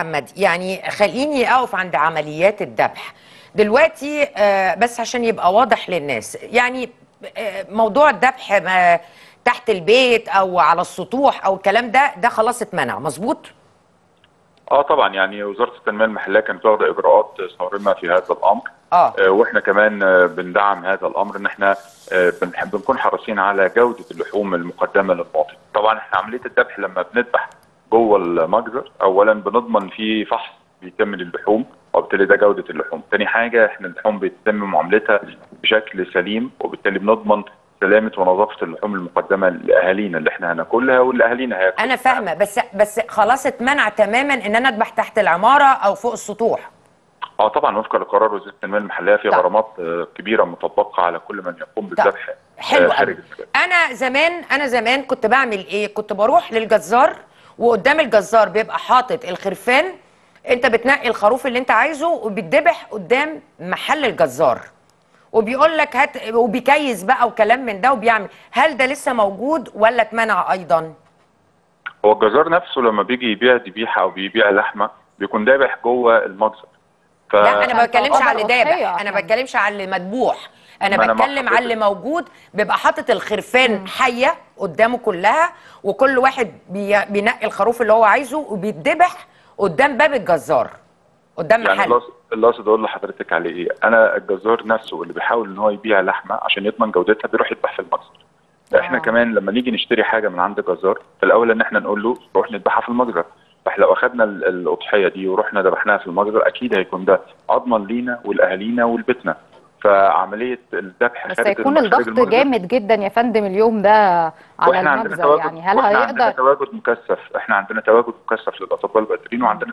محمد، يعني خليني اقف عند عمليات الذبح دلوقتي بس عشان يبقى واضح للناس. يعني موضوع الذبح تحت البيت او على السطوح او الكلام ده خلاص اتمنع، مظبوط؟ طبعا، يعني وزارة التنمية المحلية كانت واخدة اجراءات صارمة في هذا الامر. واحنا كمان بندعم هذا الامر، ان احنا بنكون حريصين على جودة اللحوم المقدمة للمواطن. طبعا احنا عملية الذبح لما بنذبح جوه المجزر، اولا بنضمن فيه فحص بيتم للحوم وبالتالي ده جوده اللحوم. ثاني حاجه احنا اللحوم بيتم معاملتها بشكل سليم، وبالتالي بنضمن سلامه ونظافه اللحوم المقدمه لاهالينا اللي احنا هناكلها واللي اهالينا هياكلها. انا فاهمه، بس خلاص اتمنع تماما ان انا اذبح تحت العماره او فوق السطوح. طبعا وفقا لقرار وزاره التنميه المحليه في غرامات كبيره متطبقه على كل من يقوم بالذبح. حلو قوي. انا زمان كنت بعمل ايه؟ كنت بروح للجزار، وقدام الجزار بيبقى حاطط الخرفان، انت بتنقي الخروف اللي انت عايزه وبيتذبح قدام محل الجزار، وبيقول لك هات، وبيكيس بقى وكلام من ده وبيعمل. هل ده لسه موجود ولا اتمنع ايضا؟ هو الجزار نفسه لما بيجي يبيع ذبيحه او بيبيع لحمه بيكون ذابح جوه المجزر. لا، انا ما بتكلمش على اللي ذابح، انا ما بتكلمش على اللي مذبوح، انا بتكلم على اللي موجود، بيبقى حاطط الخرفان حيه قدامه كلها، وكل واحد بينقي الخروف اللي هو عايزه وبيتذبح قدام باب الجزار قدام محل. يعني اللي اقصد اقول لحضرتك عليه ايه؟ انا الجزار نفسه اللي بيحاول ان هو يبيع لحمه عشان يضمن جودتها بيروح يذبح في المجزر. احنا كمان لما نيجي نشتري حاجه من عند الجزار فالاول ان احنا نقول له روح نذبحها في المجزر. فاحنا لو اخذنا الاضحيه دي ورحنا ذبحناها في المجزر اكيد هيكون ده اضمن لينا ولاهالينا ولبيتنا. فعمليه الذبح بس هيكون الضغط جامد جدا يا فندم اليوم ده على المجزر. يعني هل هيقدر؟ عندنا تواجد مكثف، احنا عندنا تواجد مكثف للاطباء الباطنين، وعندنا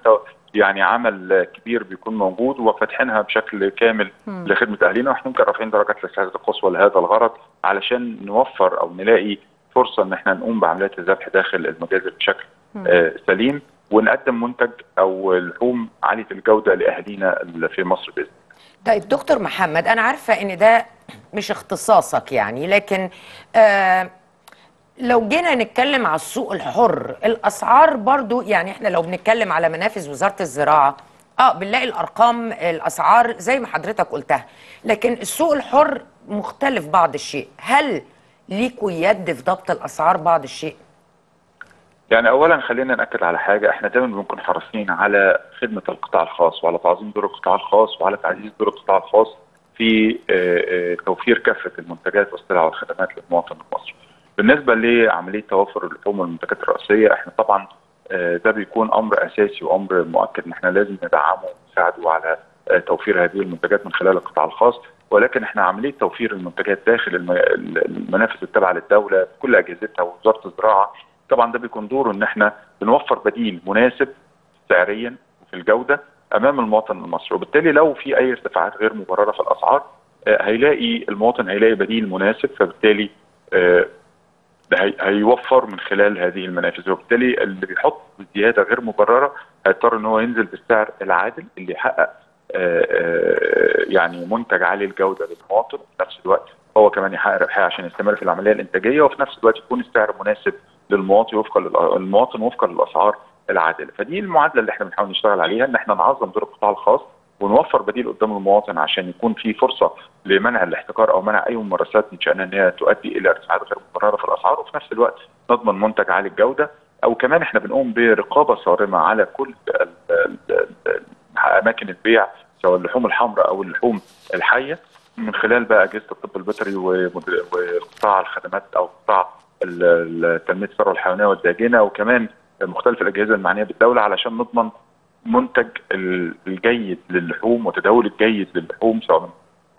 يعني عمل كبير بيكون موجود وفاتحينها بشكل كامل لخدمه اهالينا، واحنا ممكن رافعين درجات الاستعداد القصوى لهذا الغرض علشان نوفر او نلاقي فرصه ان احنا نقوم بعمليات الذبح داخل المجازر بشكل سليم، ونقدم منتج او لحوم عاليه الجوده لاهالينا في مصر باذن الله. طيب دكتور محمد، أنا عارفة إن ده مش اختصاصك يعني، لكن لو جينا نتكلم على السوق الحر، الأسعار برضو يعني إحنا لو بنتكلم على منافذ وزارة الزراعة بنلاقي الأرقام الأسعار زي ما حضرتك قلتها، لكن السوق الحر مختلف بعض الشيء. هل ليكوا يد في ضبط الأسعار بعض الشيء؟ يعني اولا خلينا ناكد على حاجه، احنا دايما بنكون حريصين على خدمه القطاع الخاص وعلى تعظيم دور القطاع الخاص وعلى تعزيز دور القطاع الخاص في توفير كافه المنتجات والسلع والخدمات للمواطن المصري. بالنسبه لعمليه توفر اللحوم والمنتجات الرئيسيه، احنا طبعا ده بيكون امر اساسي وامر مؤكد ان احنا لازم ندعمه ونساعده على توفير هذه المنتجات من خلال القطاع الخاص، ولكن احنا عمليه توفير المنتجات داخل المنافذ التابعه للدوله بكل اجهزتها ووزاره الزراعه، طبعا ده بيكون دوره ان احنا بنوفر بديل مناسب سعريا وفي الجوده امام المواطن المصري، وبالتالي لو في اي ارتفاعات غير مبرره في الاسعار هيلاقي المواطن بديل مناسب، فبالتالي هيوفر من خلال هذه المنافذ، وبالتالي اللي بيحط زياده غير مبرره هيضطر ان هو ينزل بالسعر العادل اللي يحقق يعني منتج عالي الجوده للمواطن، وفي نفس الوقت هو كمان يحقق ربحيه عشان يستمر في العمليه الانتاجيه، وفي نفس الوقت يكون السعر مناسب للمواطن وفقا للاسعار العادله. فدي المعادله اللي احنا بنحاول نشتغل عليها، ان احنا نعظم دور القطاع الخاص ونوفر بديل قدام المواطن عشان يكون في فرصه لمنع الاحتكار او منع اي ممارسات من شانها ان هي تؤدي الى ارتفاعات غير مبرره في الاسعار، وفي نفس الوقت نضمن منتج عالي الجوده. او كمان احنا بنقوم برقابه صارمه على كل اماكن البيع سواء اللحوم الحمراء او اللحوم الحيه من خلال بقى اجهزه الطب البيطري وقطاع الخدمات او قطاع تنميه الثروه الحيوانيه والداجنه، وكمان مختلف الاجهزه المعنيه بالدوله علشان نضمن منتج الجيد للحوم وتداول الجيد للحوم سواء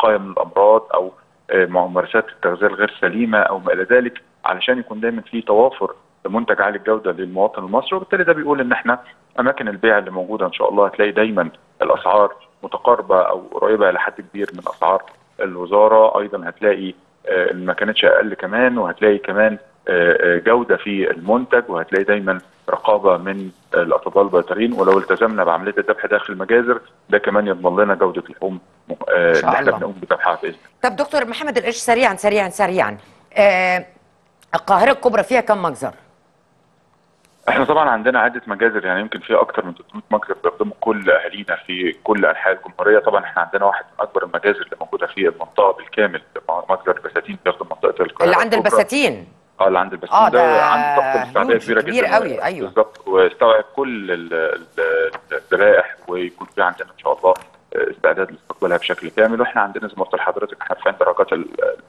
وقايه من الامراض او ممارسات التغذيه الغير سليمه او ما الى ذلك، علشان يكون دايما في توافر لمنتج عالي الجوده للمواطن المصري. وبالتالي ده بيقول ان احنا اماكن البيع اللي موجوده ان شاء الله هتلاقي دايما الاسعار متقاربه او قريبه الى حد كبير من اسعار الوزاره، ايضا هتلاقي ما كانتش اقل كمان، وهتلاقي كمان جوده في المنتج، وهتلاقي دايما رقابه من الاطباء البيطريين، ولو التزمنا بعمليه الذبح داخل المجازر ده كمان يضمن لنا جوده اللحوم اللي احنا بنقوم بذبحها باذن الله. طب دكتور محمد القش، سريعا القاهره الكبرى فيها كم مجزر؟ احنا طبعا عندنا عده مجازر، يعني يمكن في اكثر من 300 مجزر بيخدموا كل اهالينا في كل انحاء الجمهوريه. طبعا احنا عندنا واحد من اكبر المجازر اللي موجوده في المنطقه بالكامل، مجزر البساتين، بيخدم منطقه القاهره اللي عند البساتين. اللي عند البساتين ده عنده طاقه استيعابيه كبيره جدا، كبير قوي. ايوه بالظبط، واستوعب كل الذبائح، ويكون في عندنا ان شاء الله استعداد لاستقبالها بشكل كامل. واحنا عندنا زي ما قلت لحضرتك احنا رافعين درجات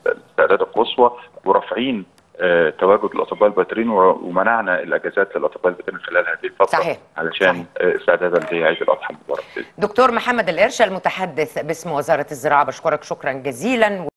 الاستعداد القصوى، ورافعين تواجد الاطباء الباطرين، ومنعنا الاجازات للاطباء الباطرين خلال هذه الفتره. صحيح. علشان استعدادا لعيد الاضحى المبارك. دكتور محمد القرشه المتحدث باسم وزاره الزراعه، بشكرك شكرا جزيلا.